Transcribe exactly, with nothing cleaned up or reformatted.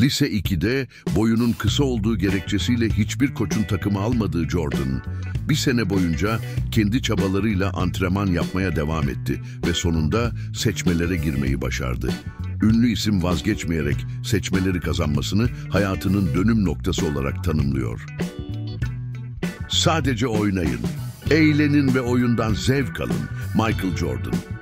Lise ikide boyunun kısa olduğu gerekçesiyle hiçbir koçun takımı almadığı Jordan, bir sene boyunca kendi çabalarıyla antrenman yapmaya devam etti ve sonunda seçmelere girmeyi başardı. Ünlü isim vazgeçmeyerek seçmeleri kazanmasını hayatının dönüm noktası olarak tanımlıyor. Sadece oynayın, eğlenin ve oyundan zevk alın. Michael Jordan.